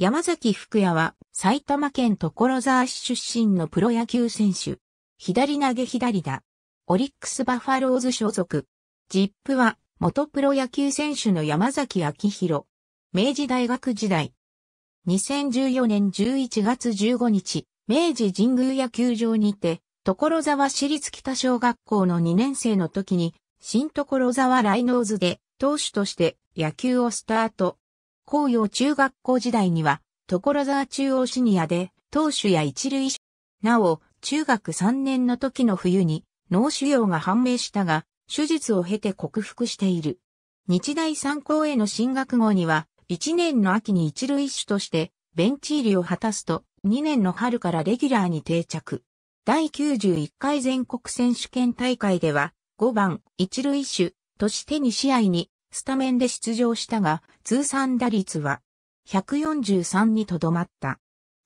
山崎福也は埼玉県所沢市出身のプロ野球選手。左投げ左打。オリックスバファローズ所属。ZIP は元プロ野球選手の山崎昭弘。明治大学時代。2014年11月15日、明治神宮野球場にて、所沢市立北小学校の2年生の時に、新所沢ライノーズで投手として野球をスタート。向陽中学校時代には、所沢中央シニアで、投手や一塁手。なお、中学3年の時の冬に、脳腫瘍が判明したが、手術を経て克服している。日大三高への進学後には、1年の秋に一塁手として、ベンチ入りを果たすと、2年の春からレギュラーに定着。第91回全国選手権大会では、5番、一塁手として2試合に、スタメンで出場したが、通算打率は143にとどまった。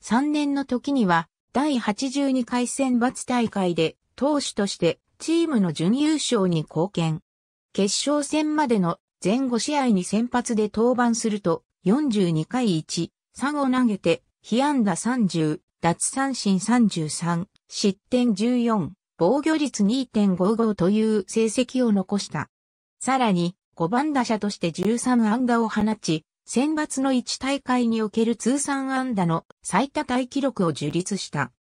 3年の時には、第82回選抜大会で、投手としてチームの準優勝に貢献。決勝戦までの全5試合に先発で登板すると、42回1、3を投げて、被安打30、奪三振33、失点14、防御率 2.55 という成績を残した。さらに、5番打者として13安打を放ち、選抜の1大会における通算安打の最多タイ記録を樹立した。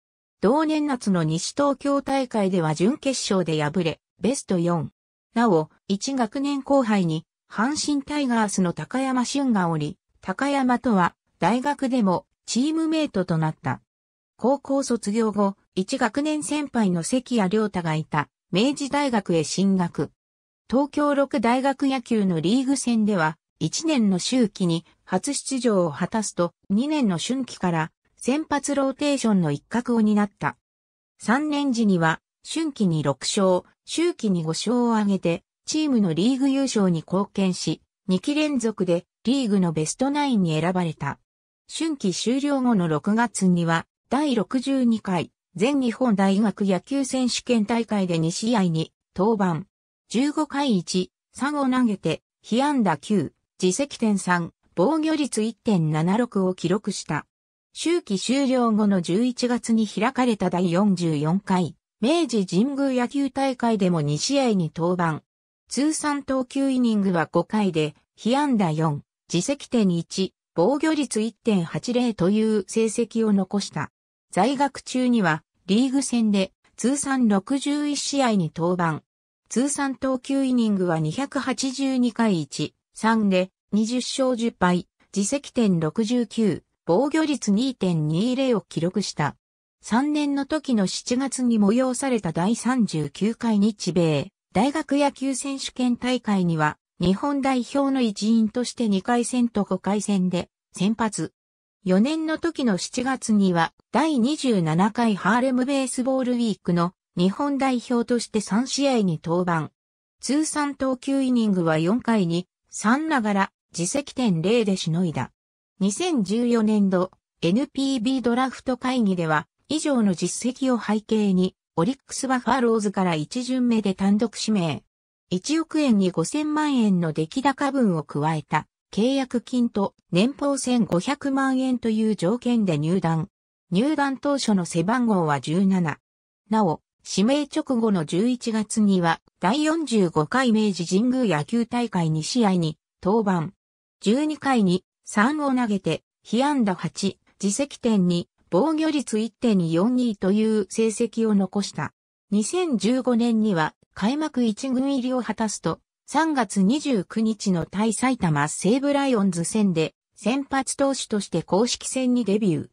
同年夏の西東京大会では準決勝で敗れ、ベスト4。なお、1学年後輩に、阪神タイガースの高山俊がおり、高山とは大学でもチームメイトとなった。高校卒業後、1学年先輩の関谷亮太がいた、明治大学へ進学。東京六大学野球のリーグ戦では、1年の秋季に初出場を果たすと、2年の春季から先発ローテーションの一角を担った。3年時には、春季に6勝、秋季に5勝を挙げて、チームのリーグ優勝に貢献し、2期連続でリーグのベストナインに選ばれた。春季終了後の6月には、第62回全日本大学野球選手権大会で2試合に登板。15回1、3を投げて、被安打9、自責点3、防御率 1.76 を記録した。秋季終了後の11月に開かれた第44回、明治神宮野球大会でも2試合に登板。通算投球イニングは5回で、被安打4、自責点1、防御率 1.80 という成績を残した。在学中には、リーグ戦で通算61試合に登板。通算投球イニングは282回1、3で20勝10敗、自責点69、防御率 2.20 を記録した。3年の時の7月に催された第39回日米大学野球選手権大会には日本代表の一員として2回戦と5回戦で先発。4年の時の7月には第27回ハーレムベースボールウィークの日本代表として3試合に登板。通算投球イニングは4回に3ながら自責点0でしのいだ。2014年度 NPB ドラフト会議では以上の実績を背景にオリックスバファローズから1巡目で単独指名。1億円に5000万円の出来高分を加えた契約金と年俸1500万円という条件で入団。入団当初の背番号は17。なお、指名直後の11月には第45回明治神宮野球大会2試合に登板。12回に3を投げて被安打8、自責点2、防御率 1.42 という成績を残した。2015年には開幕1軍入りを果たすと3月29日の対埼玉西武ライオンズ戦で先発投手として公式戦にデビュー。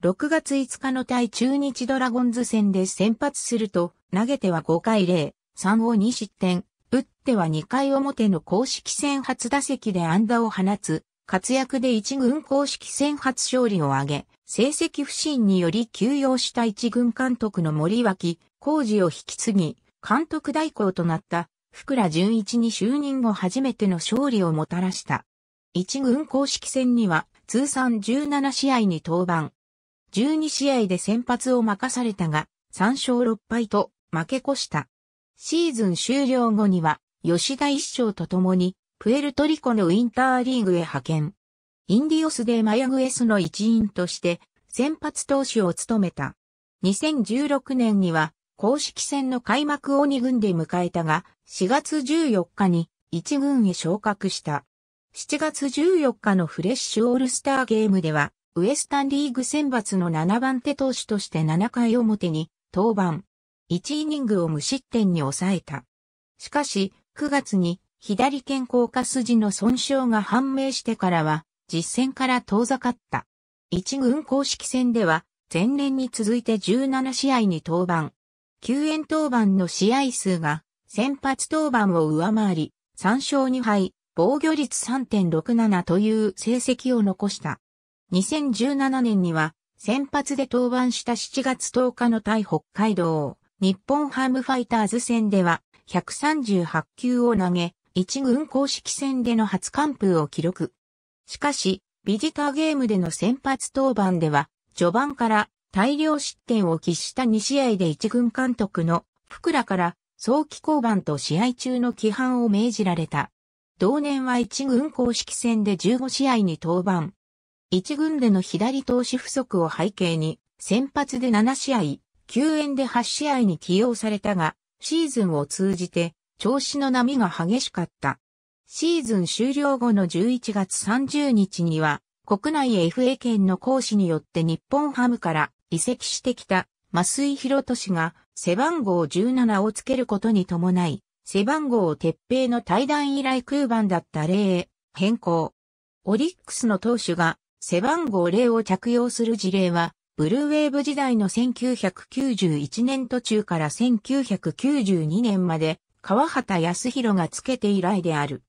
6月5日の対中日ドラゴンズ戦で先発すると、投げては5回0、3を2失点、打っては2回表の公式戦初打席で安打を放つ、活躍で1軍公式戦初勝利を挙げ、成績不振により休養した1軍監督の森脇浩二を引き継ぎ、監督代行となった福良純一に就任後初めての勝利をもたらした。1軍公式戦には通算17試合に登板。12試合で先発を任されたが、3勝6敗と負け越した。シーズン終了後には、吉田一生と共に、プエルトリコのウィンターリーグへ派遣。インディオスでマヤグエスの一員として先発投手を務めた。2016年には公式戦の開幕を2軍で迎えたが、4月14日に1軍へ昇格した。7月14日のフレッシュオールスターゲームでは、ウエスタンリーグ選抜の7番手投手として7回表に登板。1イニングを無失点に抑えた。しかし、9月に左肩甲下筋の損傷が判明してからは、実戦から遠ざかった。1軍公式戦では、前年に続いて17試合に登板。救援登板の試合数が、先発登板を上回り、3勝2敗、防御率 3.67 という成績を残した。2017年には、先発で登板した7月10日の対北海道、日本ハムファイターズ戦では、138球を投げ、1軍公式戦での初完封を記録。しかし、ビジターゲームでの先発登板では、序盤から大量失点を喫した2試合で1軍監督の福良から早期降板と試合中の規範を命じられた。同年は1軍公式戦で15試合に登板。1軍での左投手不足を背景に、先発で7試合、救援で8試合に起用されたが、シーズンを通じて調子の波が激しかった。シーズン終了後の11月30日には、国内 FA 権の行使によって日本ハムから移籍してきた増井宏敏が背番号17をつけることに伴い、背番号を鉄平の退団以来空番だった0へ変更。オリックスの投手が背番号0を着用する事例は、ブルーウェーブ時代の1991年途中から1992年まで、川畑康弘がつけて以来である。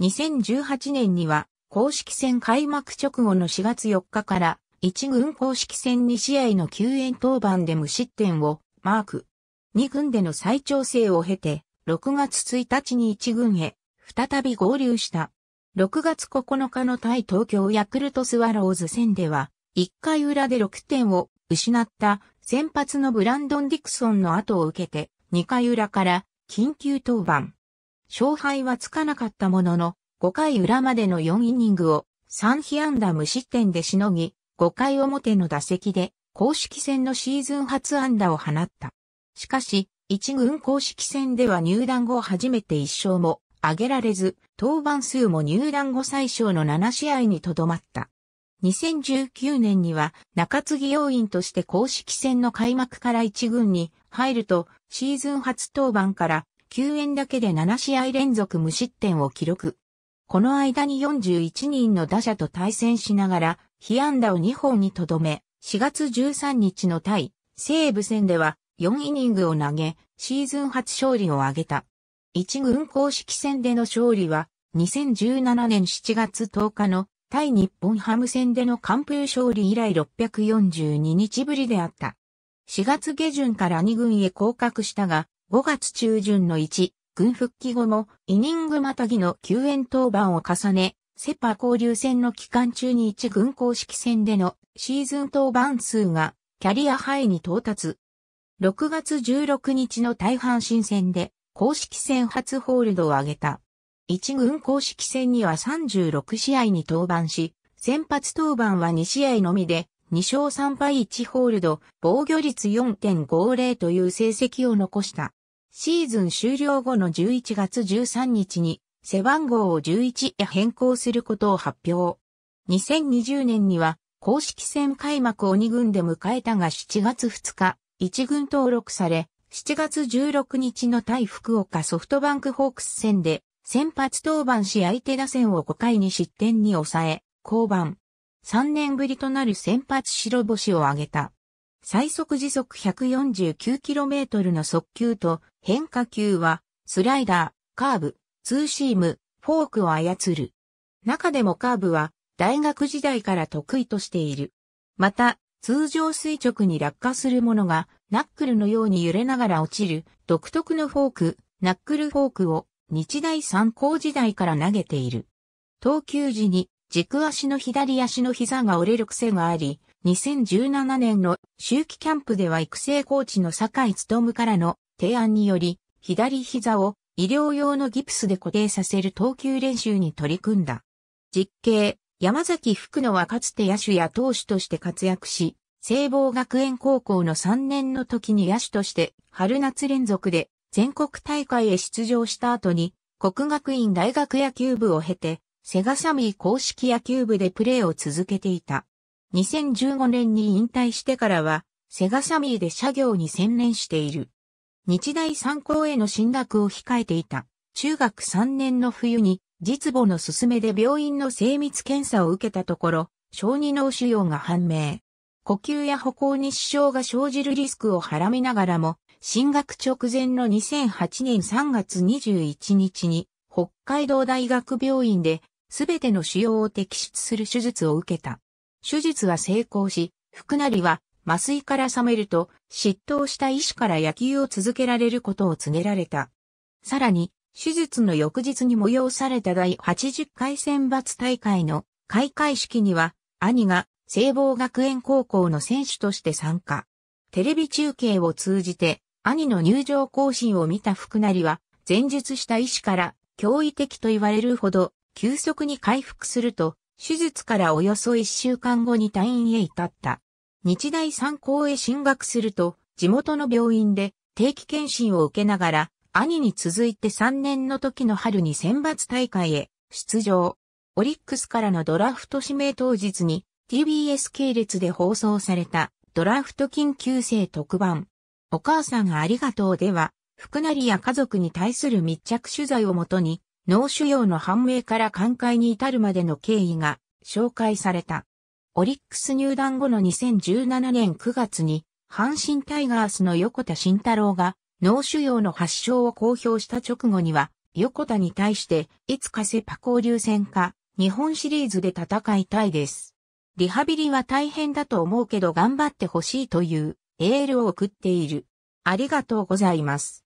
2018年には、公式戦開幕直後の4月4日から、1軍公式戦2試合の救援登板で無失点をマーク。2軍での再調整を経て、6月1日に1軍へ、再び合流した。6月9日の対東京ヤクルトスワローズ戦では、1回裏で6点を失った先発のブランドン・ディクソンの後を受けて、2回裏から緊急登板。勝敗はつかなかったものの、5回裏までの4イニングを3被安打無失点でしのぎ、5回表の打席で公式戦のシーズン初安打を放った。しかし、1軍公式戦では入団後初めて1勝も挙げられず、登板数も入団後最少の7試合にとどまった。2019年には中継ぎ要員として公式戦の開幕から1軍に入ると、シーズン初登板から救援だけで7試合連続無失点を記録。この間に41人の打者と対戦しながら、被安打を2本にとどめ、4月13日の対西武戦では、4イニングを投げ、シーズン初勝利を挙げた。1軍公式戦での勝利は、2017年7月10日の対日本ハム戦での完封勝利以来642日ぶりであった。4月下旬から2軍へ降格したが、5月中旬の1軍復帰後も、イニングまたぎの救援登板を重ね、セパ交流戦の期間中に1軍公式戦でのシーズン登板数がキャリアハイに到達。6月16日の対阪神戦で公式戦初ホールドを挙げた。1軍公式戦には36試合に登板し、先発登板は2試合のみで2勝3敗1ホールド、防御率 4.50 という成績を残した。シーズン終了後の11月13日に背番号を11へ変更することを発表。2020年には公式戦開幕を2軍で迎えたが7月2日。一軍登録され、7月16日の対福岡ソフトバンクホークス戦で、先発登板し相手打線を5回に失点に抑え、降板。3年ぶりとなる先発白星を挙げた。最速時速 149km の速球と変化球は、スライダー、カーブ、ツーシーム、フォークを操る。中でもカーブは、大学時代から得意としている。また、通常垂直に落下するものが、ナックルのように揺れながら落ちる、独特のフォーク、ナックルフォークを、日大三高時代から投げている。投球時に、軸足の左足の膝が折れる癖があり、2017年の秋季キャンプでは育成コーチの酒井努からの提案により、左膝を医療用のギプスで固定させる投球練習に取り組んだ。実刑、山崎福乃はかつて野手や投手として活躍し、聖望学園高校の3年の時に野手として春夏連続で全国大会へ出場した後に國學院大學野球部を経てセガサミー硬式野球部でプレーを続けていた。2015年に引退してからはセガサミーで社業に専念している。日大三高への進学を控えていた中学3年の冬に実母の勧めで病院の精密検査を受けたところ小児脳腫瘍が判明。呼吸や歩行に支障が生じるリスクをはらみながらも、進学直前の2008年3月21日に、北海道大学病院で、すべての腫瘍を摘出する手術を受けた。手術は成功し、福成は麻酔から覚めると、執刀した医師から野球を続けられることを告げられた。さらに、手術の翌日に催された第80回選抜大会の開会式には、兄が、聖望学園高校の選手として参加。テレビ中継を通じて兄の入場行進を見た福成は前述した医師から驚異的と言われるほど急速に回復すると手術からおよそ1週間後に退院へ至った。日大三高へ進学すると地元の病院で定期検診を受けながら兄に続いて3年の時の春に選抜大会へ出場。オリックスからのドラフト指名当日にTBS 系列で放送されたドラフト緊急性特番。お母さんありがとうでは、福成や家族に対する密着取材をもとに、脳腫瘍の判明から寛解に至るまでの経緯が紹介された。オリックス入団後の2017年9月に、阪神タイガースの横田慎太郎が脳腫瘍の発症を公表した直後には、横田に対して、いつかセパ交流戦か、日本シリーズで戦いたいです。リハビリは大変だと思うけど頑張ってほしいというエールを送っている。ありがとうございます。